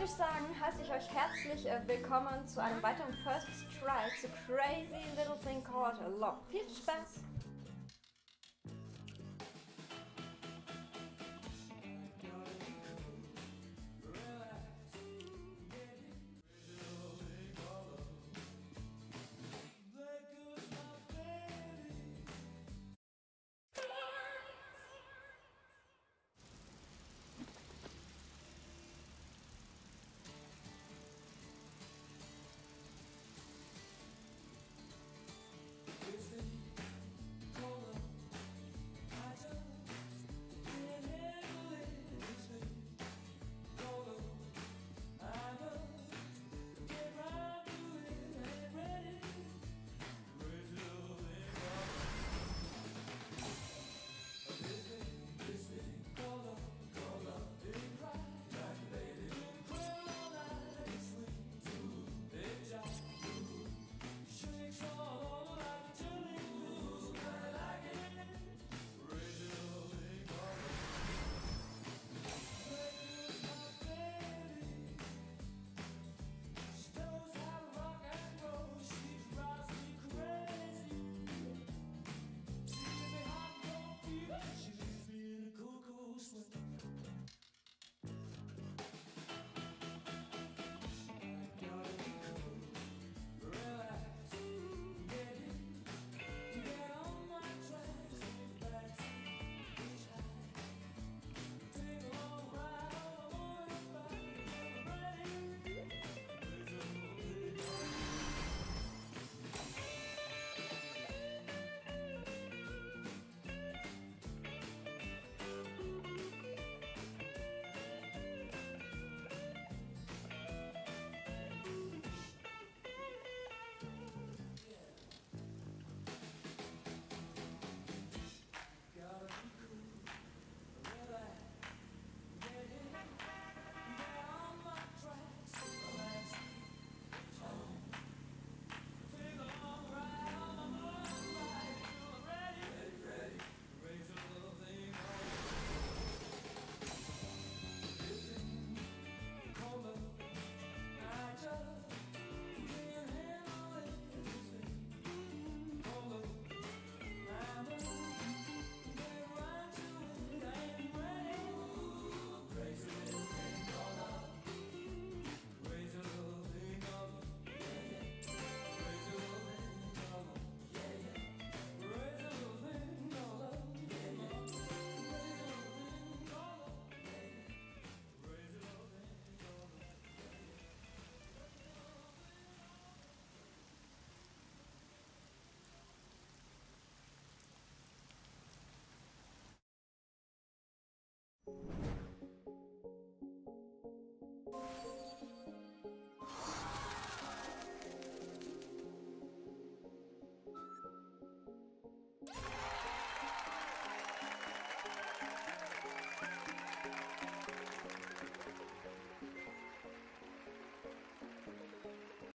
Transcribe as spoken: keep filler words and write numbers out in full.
würde ich sagen, heiße ich euch herzlich willkommen zu einem weiteren First Try zu Crazy Little Thing Called Love. Viel Spaß!